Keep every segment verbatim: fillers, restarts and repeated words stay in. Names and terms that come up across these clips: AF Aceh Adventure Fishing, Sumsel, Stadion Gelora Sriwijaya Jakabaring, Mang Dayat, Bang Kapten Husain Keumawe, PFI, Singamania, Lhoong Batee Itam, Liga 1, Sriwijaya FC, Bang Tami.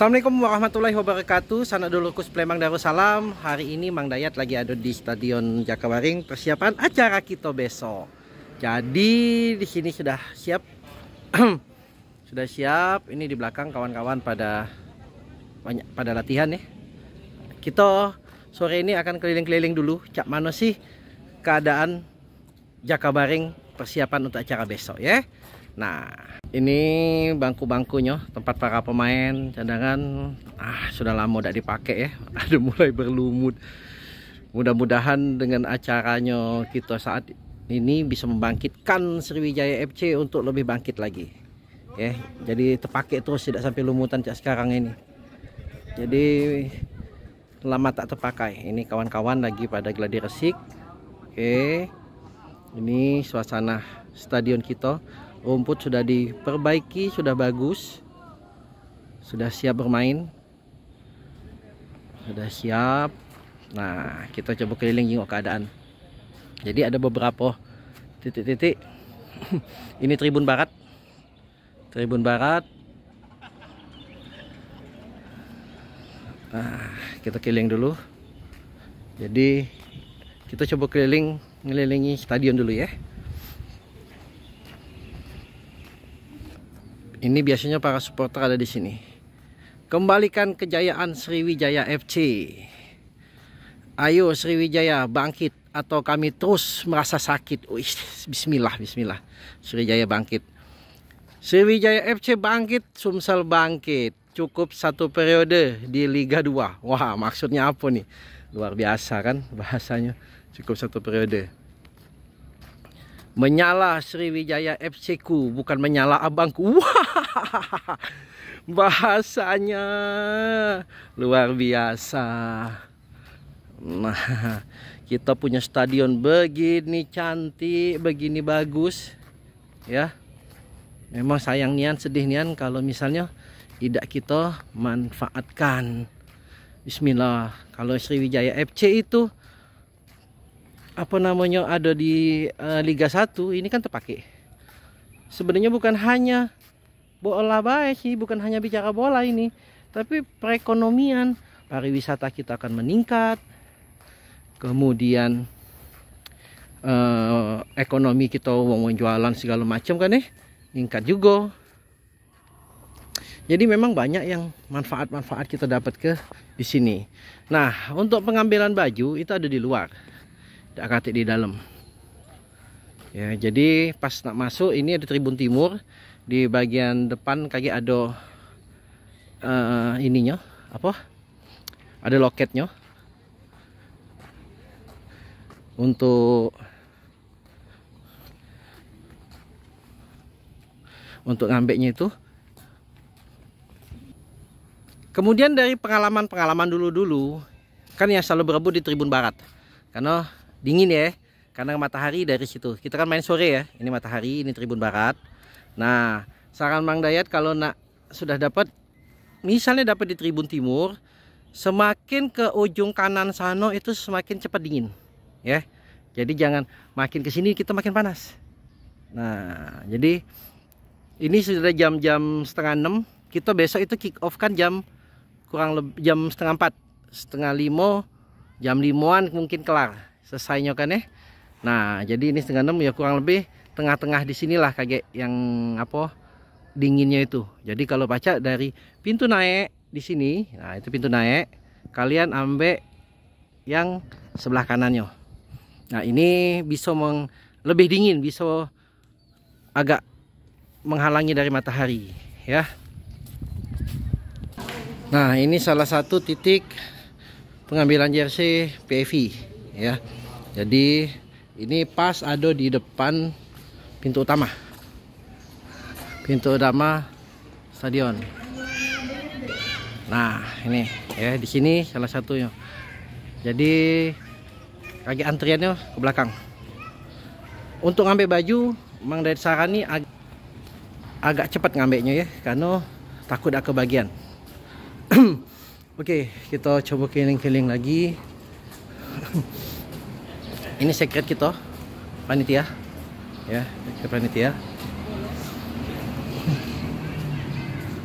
Assalamualaikum warahmatullahi wabarakatuh. Sanadulurku Plemang Darussalam. Hari ini Mang Dayat lagi ada di Stadion Jakabaring, persiapan acara kita besok. Jadi di sini sudah siap. Sudah siap. Ini di belakang kawan-kawan pada banyak pada latihan ya. Kita sore ini akan keliling-keliling dulu, cak mano sih keadaan Jakabaring persiapan untuk acara besok ya. Nah, ini bangku-bangkunya tempat para pemain cadangan. Ah, sudah lama tidak dipakai ya. Ada mulai berlumut. Mudah-mudahan dengan acaranya kita saat ini bisa membangkitkan Sriwijaya F C untuk lebih bangkit lagi. Ya, jadi terpakai terus, tidak sampai lumutan cak sekarang ini. Jadi lama tak terpakai. Ini kawan-kawan lagi pada gladi resik. Oke. Ini suasana stadion kita. Rumput sudah diperbaiki, sudah bagus. Sudah siap bermain. Sudah siap. Nah, kita coba keliling jengok keadaan. Jadi ada beberapa titik-titik. Ini tribun barat. Tribun barat. Nah, kita keliling dulu. Jadi kita coba keliling, ngelilingi stadion dulu ya. Ini biasanya para supporter ada di sini. Kembalikan kejayaan Sriwijaya F C. Ayo Sriwijaya bangkit atau kami terus merasa sakit. Uih, bismillah, bismillah. Sriwijaya bangkit. Sriwijaya F C bangkit, Sumsel bangkit. Cukup satu periode di Liga dua. Wah, maksudnya apa nih? Luar biasa kan bahasanya. Cukup satu periode. Menyala Sriwijaya F C ku, bukan menyala abangku. Wah, bahasanya luar biasa. Nah, kita punya stadion begini cantik, begini bagus. Ya, memang sayang nian, sedih nian kalau misalnya tidak kita manfaatkan. Bismillah. Kalau Sriwijaya F C itu apa namanya ada di uh, Liga satu, ini kan terpakai. Sebenarnya bukan hanya bola baik sih, bukan hanya bicara bola ini, tapi perekonomian, pariwisata kita akan meningkat. Kemudian uh, ekonomi kita, uang jualan segala macam kan nih, eh? meningkat juga. Jadi memang banyak yang manfaat-manfaat kita dapat ke di sini. Nah, untuk pengambilan baju itu ada di luar, tidak katik di dalam. Ya, jadi pas nak masuk ini ada tribun timur, di bagian depan kaki ada uh, ininya apa? Ada loketnya untuk untuk ngambeknya itu. Kemudian dari pengalaman-pengalaman dulu-dulu, kan yang selalu berebut di tribun barat. Karena dingin ya, karena matahari dari situ. Kita kan main sore ya, ini matahari, ini tribun barat. Nah, saran Mang Dayat kalau nak sudah dapat, misalnya dapat di tribun timur, semakin ke ujung kanan sana itu semakin cepat dingin. Ya, jadi jangan makin ke sini kita makin panas. Nah, jadi ini sudah jam-jam setengah enam. Kita besok itu kick off kan jam kurang lebih jam setengah empat, setengah lima, jam limaan mungkin kelar selesainya kan ya. Nah, jadi ini setengah enam ya, kurang lebih tengah-tengah di sinilah kaget yang apa dinginnya itu. Jadi kalau baca dari pintu naik di sini, nah itu pintu naik, kalian ambek yang sebelah kanannya. Nah, ini bisa meng, lebih dingin, bisa agak menghalangi dari matahari ya. Nah, ini salah satu titik pengambilan jersey P F I ya. Jadi ini pas ada di depan pintu utama. Pintu utama stadion. Nah, ini ya, di sini salah satunya. Jadi kaki antriannya ke belakang. Untuk ngambil baju, Mang Dayat sarani ag agak cepat ngambilnya ya, karena takut ada kebagian. Oke, okay, kita coba keliling-keliling lagi. Ini sekret kita, panitia. Ya, sekret panitia.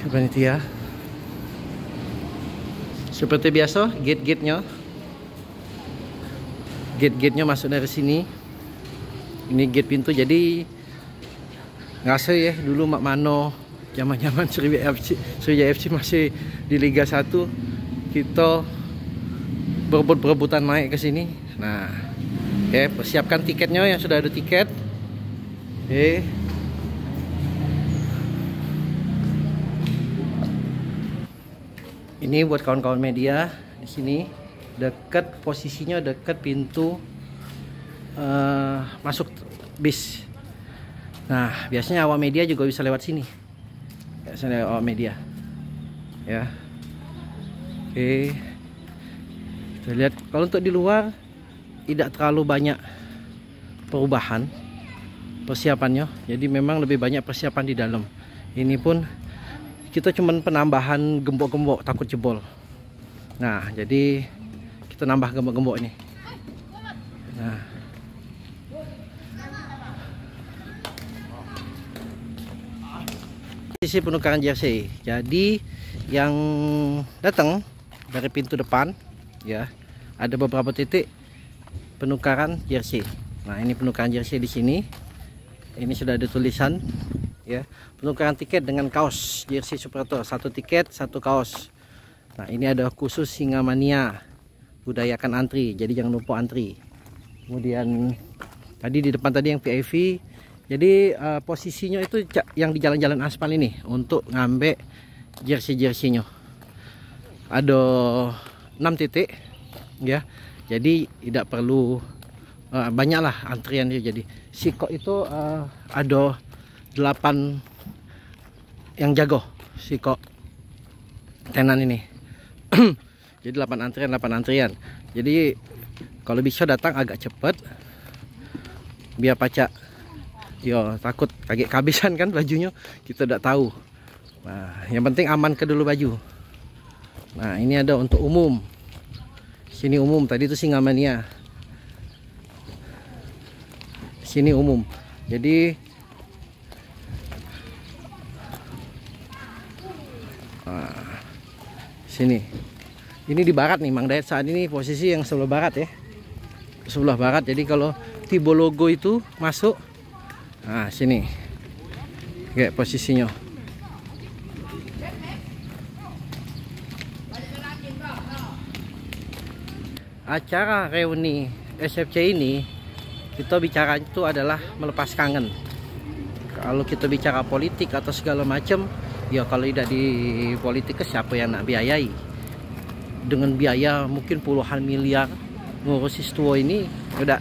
Sekret panitia. Seperti biasa, gate-gate-nya. Gate-gate-nya masuk dari sini. Ini gate pintu, jadi ngase ya dulu Mak Mano zaman-zaman Sriwijaya F C, Sriwijaya F C masih di Liga satu, kita berebut-berebutan naik ke sini. Nah, oke, persiapkan tiketnya yang sudah ada tiket. Oke. Ini buat kawan-kawan media di sini, dekat posisinya dekat pintu uh, masuk bis. Nah, biasanya awak media juga bisa lewat sini. Biasanya awak media. Ya. Oke. Kita lihat kalau untuk di luar tidak terlalu banyak perubahan persiapannya. Jadi memang lebih banyak persiapan di dalam. Ini pun kita cuman penambahan gembok-gembok takut jebol. Nah, jadi kita nambah gembok-gembok ini. Nah. Sisi penukaran jersey. Jadi yang datang dari pintu depan ya, ada beberapa titik penukaran jersey. Nah, ini penukaran jersey di sini. Ini sudah ada tulisan ya, penukaran tiket dengan kaos jersey supporter, satu tiket satu kaos. Nah, ini ada khusus Singamania, budayakan antri, jadi jangan lupa antri. Kemudian tadi di depan tadi yang P F I, jadi uh, posisinya itu yang di jalan-jalan aspal ini untuk ngambek jersey-jersinya ada enam titik ya, jadi tidak perlu uh, banyaklah antrian. Jadi sikok itu uh, ada delapan yang jago si kok tenan ini. Jadi delapan antrian, delapan antrian. Jadi kalau bisa datang agak cepet biar pacak. Yo takut kaget kehabisan kan bajunya, kita tidak tahu. Nah, yang penting aman ke dulu baju. Nah, ini ada untuk umum. Sini umum, tadi itu Singamania. Sini umum. Jadi nah, sini ini di barat nih Mang Dayat saat ini posisi yang sebelah barat ya, sebelah barat. Jadi kalau tibo logo itu masuk, nah sini kayak posisinya. Acara reuni S F C ini kita bicara itu adalah melepas kangen. Kalau kita bicara politik atau segala macam, ya kalau tidak di politik siapa yang nak biayai dengan biaya mungkin puluhan miliar ngurus istuo ini udah.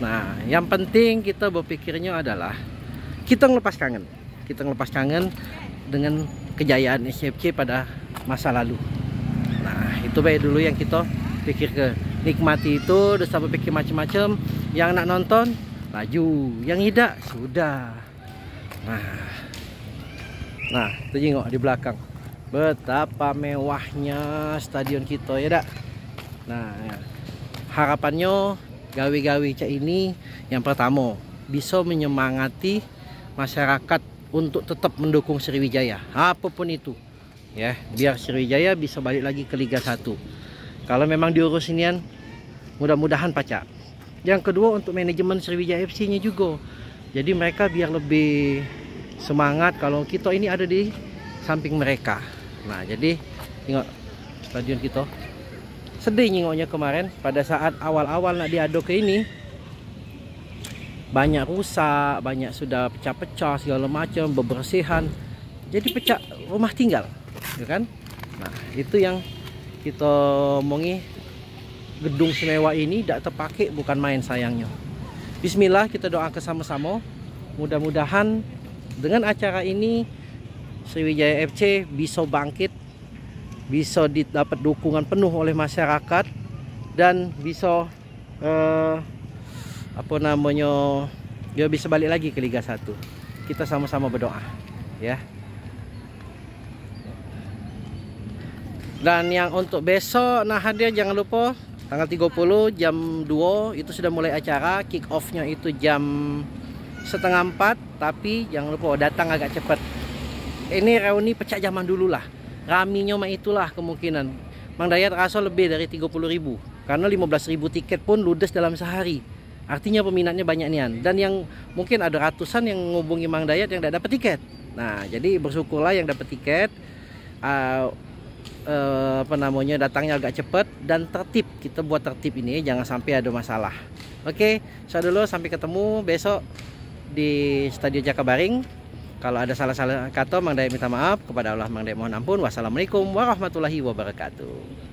Nah, yang penting kita berpikirnya adalah kita ngelepas kangen, kita ngelepas kangen dengan kejayaan S F C pada masa lalu. Nah, itu baik dulu yang kita pikir, ke nikmati itu, udah sampai pikir macam-macam. Yang nak nonton laju, yang tidak sudah. Nah. Nah, kita jengok di belakang. Betapa mewahnya stadion kita ya, dak. Nah, ya. Harapannya gawe-gawe cak ini yang pertama bisa menyemangati masyarakat untuk tetap mendukung Sriwijaya, apapun itu. Ya, biar Sriwijaya bisa balik lagi ke Liga satu. Kalau memang diurus inian, mudah-mudahan pacak. Yang kedua untuk manajemen Sriwijaya F C-nya juga. Jadi mereka biar lebih semangat kalau kita ini ada di samping mereka. Nah, jadi tengok stadion kita. Sedih nyingoknya kemarin pada saat awal-awal nak diado ke ini, banyak rusak, banyak sudah pecah-pecah segala macam, bebersihan. Jadi pecah rumah tinggal, ya kan? Nah, itu yang kita omongi, gedung semewa ini tidak terpakai bukan main sayangnya. Bismillah kita doakan sama-sama, mudah-mudahan dengan acara ini Sriwijaya F C bisa bangkit, bisa didapat dukungan penuh oleh masyarakat, dan bisa eh, apa namanya, dia bisa balik lagi ke Liga satu. Kita sama-sama berdoa ya. Dan yang untuk besok, nah hadir jangan lupa tanggal tiga puluh jam dua itu sudah mulai acara, kick off-nya itu jam setengah empat, tapi jangan lupa datang agak cepat. Ini reuni pecah zaman dululah, raminya mah itulah kemungkinan. Mang Dayat rasa lebih dari tiga puluh ribu, karena lima belas ribu tiket pun ludes dalam sehari. Artinya peminatnya banyak nian, dan yang mungkin ada ratusan yang ngubungi Mang Dayat yang tidak dapat tiket. Nah, jadi bersyukurlah yang dapat tiket, uh, uh, apa namanya, datangnya agak cepat dan tertib. Kita buat tertib ini, jangan sampai ada masalah. Oke, so dulu, sampai ketemu besok di Stadion Jakabaring. Kalau ada salah-salah kata, Mang Dayat minta maaf. Kepada Allah, Mang Dayat mohon ampun. Wassalamualaikum warahmatullahi wabarakatuh.